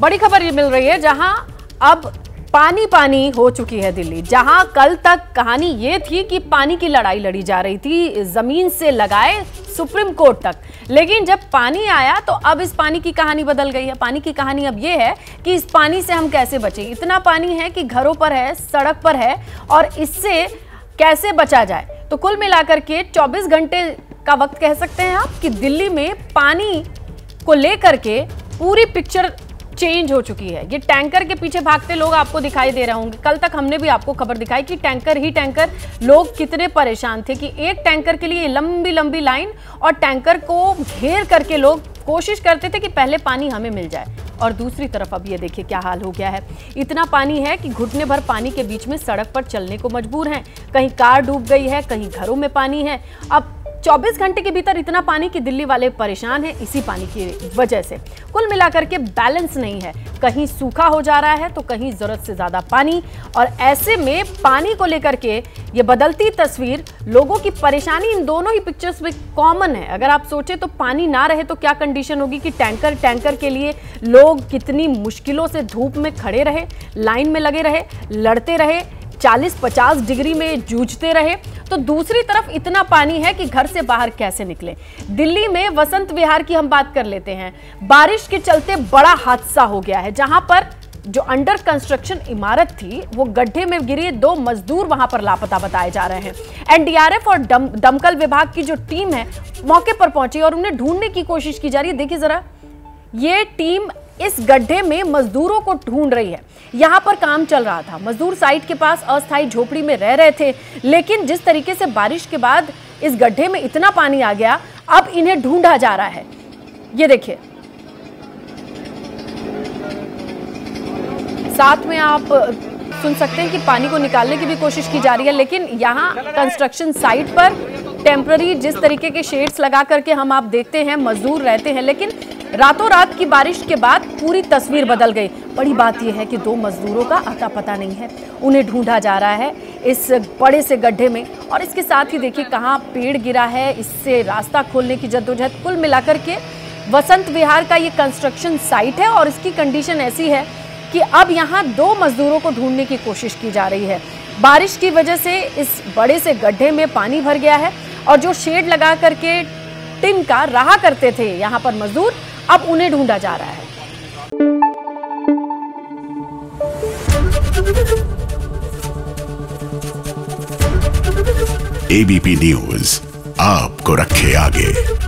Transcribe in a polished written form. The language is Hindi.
बड़ी खबर ये मिल रही है जहां अब पानी पानी हो चुकी है दिल्ली। जहां कल तक कहानी ये थी कि पानी की लड़ाई लड़ी जा रही थी जमीन से लगाए सुप्रीम कोर्ट तक, लेकिन जब पानी आया तो अब इस पानी की कहानी बदल गई है। पानी की कहानी अब ये है कि इस पानी से हम कैसे बचें। इतना पानी है कि घरों पर है, सड़क पर है, और इससे कैसे बचा जाए। तो कुल मिलाकर के 24 घंटे का वक्त कह सकते हैं आप कि दिल्ली में पानी को लेकर के पूरी पिक्चर चेंज हो चुकी है। ये टैंकर के पीछे भागते लोग आपको दिखाई दे रहे होंगे। कल तक हमने भी आपको खबर दिखाई कि टैंकर ही टैंकर, लोग कितने परेशान थे कि एक टैंकर के लिए लंबी लंबी लाइन और टैंकर को घेर करके लोग कोशिश करते थे कि पहले पानी हमें मिल जाए। और दूसरी तरफ अब ये देखिए क्या हाल हो गया है। इतना पानी है कि घुटने भर पानी के बीच में सड़क पर चलने को मजबूर हैं। कहीं कार डूब गई है, कहीं घरों में पानी है। अब 24 घंटे के भीतर इतना पानी कि दिल्ली वाले परेशान हैं इसी पानी की वजह से। कुल मिलाकर के बैलेंस नहीं है, कहीं सूखा हो जा रहा है तो कहीं ज़रूरत से ज़्यादा पानी। और ऐसे में पानी को लेकर के ये बदलती तस्वीर, लोगों की परेशानी इन दोनों ही पिक्चर्स में कॉमन है। अगर आप सोचें तो पानी ना रहे तो क्या कंडीशन होगी कि टैंकर के लिए लोग कितनी मुश्किलों से धूप में खड़े रहे, लाइन में लगे रहे, लड़ते रहे, 40-50 डिग्री में जूझते रहे। तो दूसरी तरफ इतना पानी है कि घर से बाहर कैसे निकलें। दिल्ली में वसंत विहार की हम बात कर लेते हैं। बारिश के चलते बड़ा हादसा हो गया है, जहां पर जो अंडर कंस्ट्रक्शन इमारत थी वो गड्ढे में गिरी। 2 मजदूर वहां पर लापता बताए जा रहे हैं। एनडीआरएफ और दमकल विभाग की जो टीम है मौके पर पहुंची और उन्हें ढूंढने की कोशिश की जा रही है। देखिए जरा, ये टीम इस गड्ढे में मजदूरों को ढूंढ रही है। यहाँ पर काम चल रहा था, मजदूर साइट के पास अस्थायी झोपड़ी में रह रहे थे, लेकिन जिस तरीके से बारिश के बाद इस गड्ढे में इतना पानी आ गया, अब इन्हें ढूंढा जा रहा है। ये देखिए, साथ में आप सुन सकते हैं कि पानी को निकालने की भी कोशिश की जा रही है, लेकिन यहाँ कंस्ट्रक्शन साइट पर टेम्पररी जिस तरीके के शेड्स लगा करके हम आप देखते हैं मजदूर रहते हैं, लेकिन रातों रात की बारिश के बाद पूरी तस्वीर बदल गई। बड़ी बात यह है कि 2 मजदूरों का आता पता नहीं है, उन्हें ढूंढा जा रहा है इस बड़े से गड्ढे में। और इसके साथ ही देखिए कहाँ पेड़ गिरा है, इससे रास्ता खोलने की जद्दोजहद। कुल मिलाकर के वसंत विहार का ये कंस्ट्रक्शन साइट है और इसकी कंडीशन ऐसी है कि अब यहाँ 2 मजदूरों को ढूंढने की कोशिश की जा रही है। बारिश की वजह से इस बड़े से गड्ढे में पानी भर गया है और जो शेड लगा करके टिन का रहा करते थे यहाँ पर मजदूर, अब उन्हें ढूंढा जा रहा है। एबीपी न्यूज़ आपको रखे आगे।